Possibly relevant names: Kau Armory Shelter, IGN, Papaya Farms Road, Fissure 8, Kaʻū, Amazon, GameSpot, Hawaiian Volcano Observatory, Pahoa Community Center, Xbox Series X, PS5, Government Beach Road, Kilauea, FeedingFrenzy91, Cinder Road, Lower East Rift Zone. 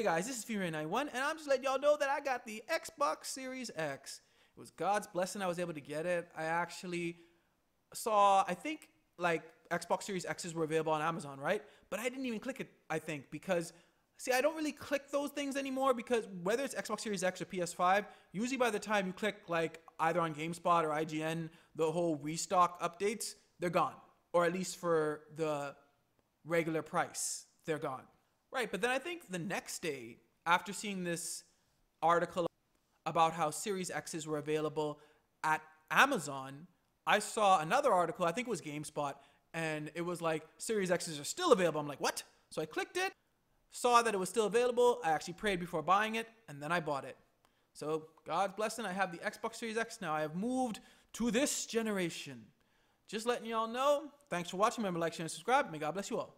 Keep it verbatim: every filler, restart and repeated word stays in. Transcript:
Hey guys, this is FeedingFrenzy ninety-one, and I'm just letting y'all know that I got the Xbox Series X. It was God's blessing I was able to get it. I actually saw, I think, like, Xbox Series X's were available on Amazon, right? But I didn't even click it, I think, because, see, I don't really click those things anymore, because whether it's Xbox Series X or P S five, usually by the time you click, like, either on GameSpot or I G N, the whole restock updates, they're gone. Or at least for the regular price, they're gone. Right, but then I think the next day, after seeing this article about how Series X's were available at Amazon, I saw another article, I think it was GameSpot, and it was like, Series X's are still available. I'm like, what? So I clicked it, saw that it was still available, I actually prayed before buying it, and then I bought it. So, God's blessing, I have the Xbox Series X now. I have moved to this generation. Just letting y'all know, thanks for watching. Remember to like, share, and subscribe. May God bless you all.